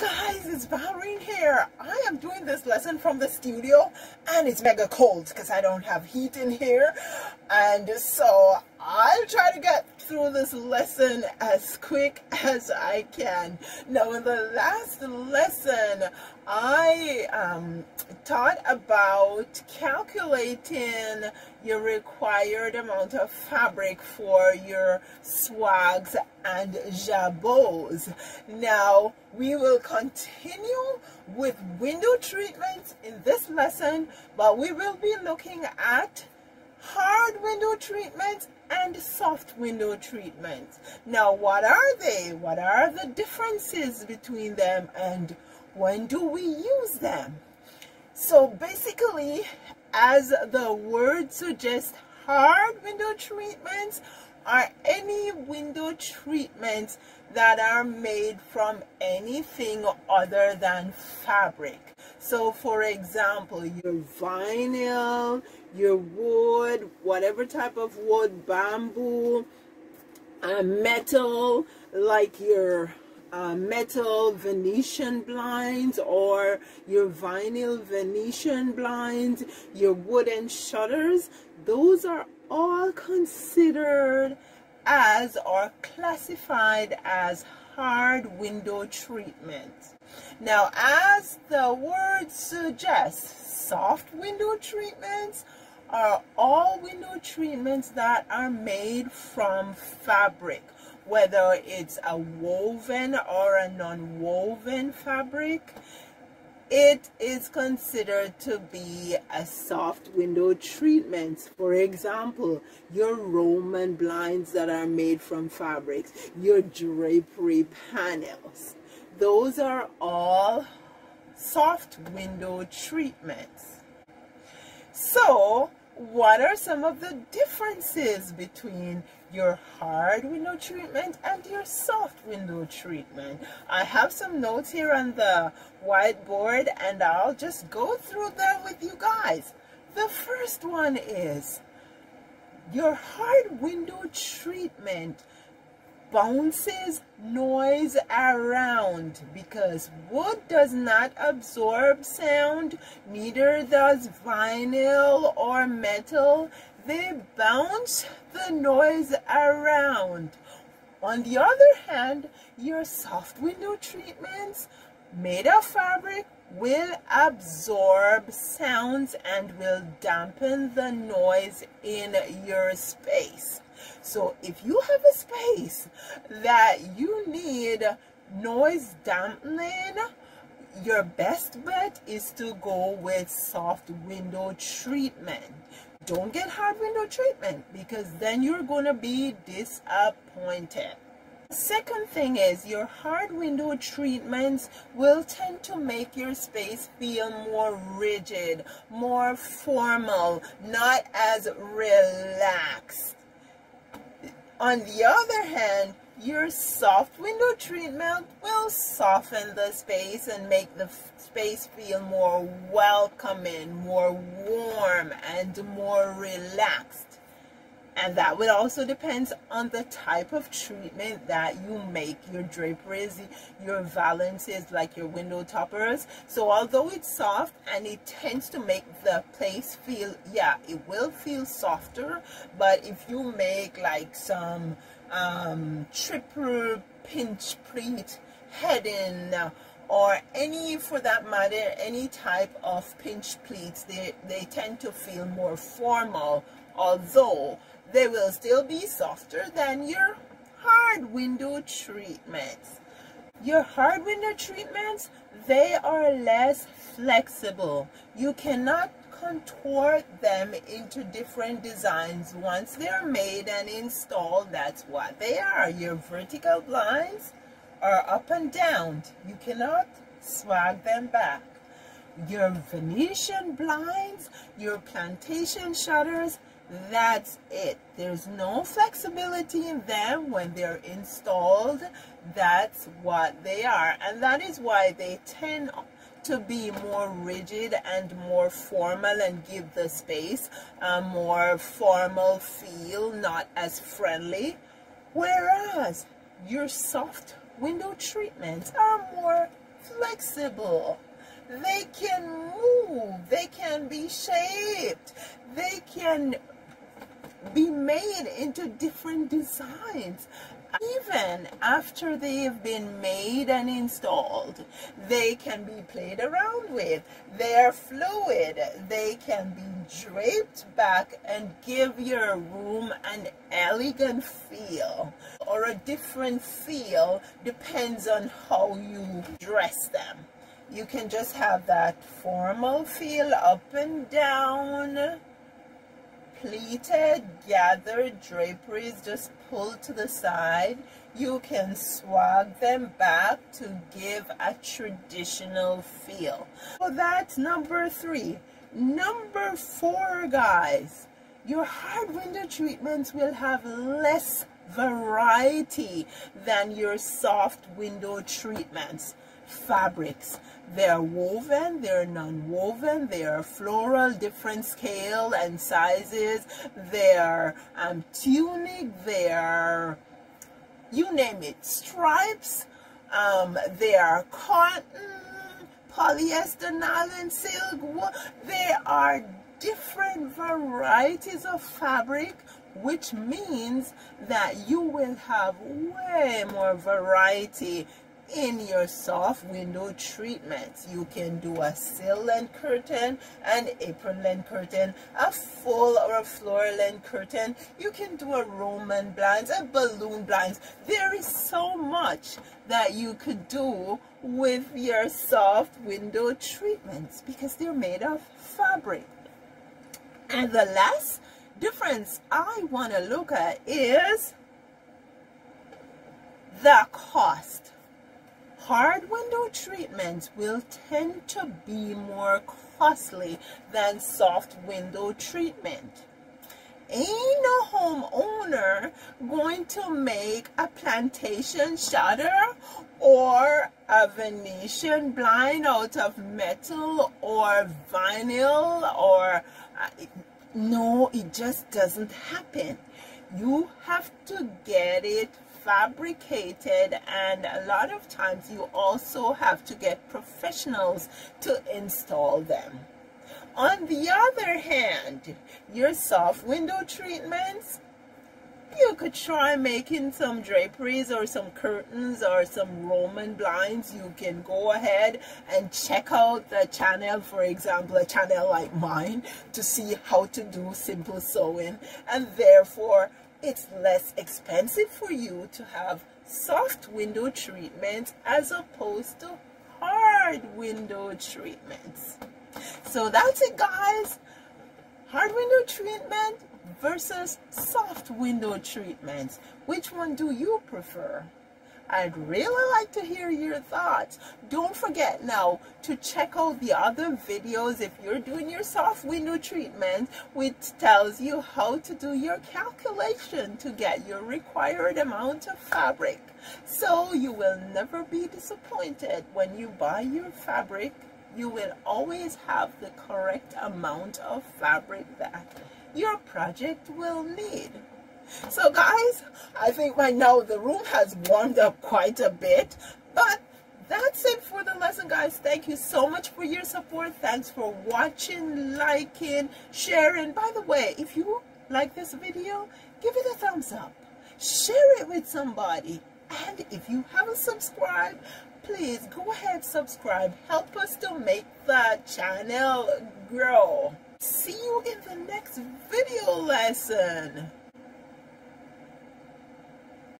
Hi guys, it's Valrine here. I am doing this lesson from the studio and it's mega cold because I don't have heat in here, and so I'll try to get through this lesson as quick as I can. Now, in the last lesson I taught about calculating your required amount of fabric for your swags and jabots. Now we will continue with window treatments in this lesson, but we will be looking at hard window treatments and soft window treatments. Now, what are they? What are the differences between them, and when do we use them? So basically, as the word suggests, hard window treatments are any window treatments that are made from anything other than fabric. So for example, your vinyl, your wood, whatever type of wood, bamboo, metal, like your metal Venetian blinds or your vinyl Venetian blinds, your wooden shutters, those are all considered as or classified as hard window treatments. Now, as the word suggests, soft window treatments are all window treatments that are made from fabric, whether it's a woven or a non-woven fabric. It is considered to be a soft window treatment. For example, your Roman blinds that are made from fabrics, your drapery panels, those are all soft window treatments. So what are some of the differences between your hard window treatment and your soft window treatment? I have some notes here on the whiteboard and I'll just go through them with you guys. The first one is your hard window treatment bounces noise around because wood does not absorb sound, neither does vinyl or metal. They bounce the noise around. On the other hand, your soft window treatments made of fabric will absorb sounds and will dampen the noise in your space. So if you have a space that you need noise dampening, your best bet is to go with soft window treatment. Don't get hard window treatment because then you're going to be disappointed. Second thing is your hard window treatments will tend to make your space feel more rigid, more formal, not as relaxed. On the other hand, your soft window treatment will soften the space and make the space feel more welcoming, more warm, and more relaxed. And that would also depend on the type of treatment that you make, your draperies, your valances, like your window toppers. So although it's soft and it tends to make the place feel, yeah, it will feel softer, but if you make like some triple pinch pleat heading, or any, for that matter, any type of pinch pleats, they tend to feel more formal, although they will still be softer than your hard window treatments. Your hard window treatments, they are less flexible. You cannot contort them into different designs. Once they're made and installed, that's what they are. Your vertical blinds are up and down. You cannot swag them back. Your Venetian blinds, your plantation shutters, that's it. There's no flexibility in them when they're installed. That's what they are, and that is why they tend to be more rigid and more formal and give the space a more formal feel, not as friendly. Whereas your soft window treatments are more flexible. They can move. They can be shaped. They can be made into different designs. Even after they've been made and installed, they can be played around with. They're fluid. They can be draped back and give your room an elegant feel, or a different feel depends on how you dress them. You can just have that formal feel, up and down, pleated, gathered draperies just pulled to the side. You can swag them back to give a traditional feel. So that's number three. Number four, guys, your hard window treatments will have less variety than your soft window treatments. Fabrics. They're woven, they're non-woven, they're floral, different scale and sizes, they're tunic, they're, you name it, stripes, they are cotton, polyester, nylon, silk, wool. They are different varieties of fabric, which means that you will have way more variety in your soft window treatments. You can do a sill length curtain, an apron length curtain, a full or a floor length curtain. You can do a Roman blinds, a balloon blinds. There is so much that you could do with your soft window treatments because they're made of fabric. And the last difference I want to look at is the cost. Hard window treatments will tend to be more costly than soft window treatment. Ain't no homeowner going to make a plantation shutter or a Venetian blind out of metal or vinyl or... no, it just doesn't happen. You have to get it fabricated, and a lot of times you also have to get professionals to install them. On the other hand, your soft window treatments, you could try making some draperies or some curtains or some Roman blinds. You can go ahead and check out the channel, for example, a channel like mine, to see how to do simple sewing, and therefore it's less expensive for you to have soft window treatments as opposed to hard window treatments. So that's it, guys. Hard window treatment versus soft window treatments. Which one do you prefer? I'd really like to hear your thoughts. Don't forget now to check out the other videos if you're doing your soft window treatment, which tells you how to do your calculation to get your required amount of fabric. So you will never be disappointed when you buy your fabric. You will always have the correct amount of fabric that your project will need. So guys, I think by now the room has warmed up quite a bit, but that's it for the lesson, guys. Thank you so much for your support. Thanks for watching, liking, sharing. By the way, if you like this video, give it a thumbs up, share it with somebody, and if you haven't subscribed, please go ahead, subscribe. Help us to make the channel grow. See you in the next video lesson.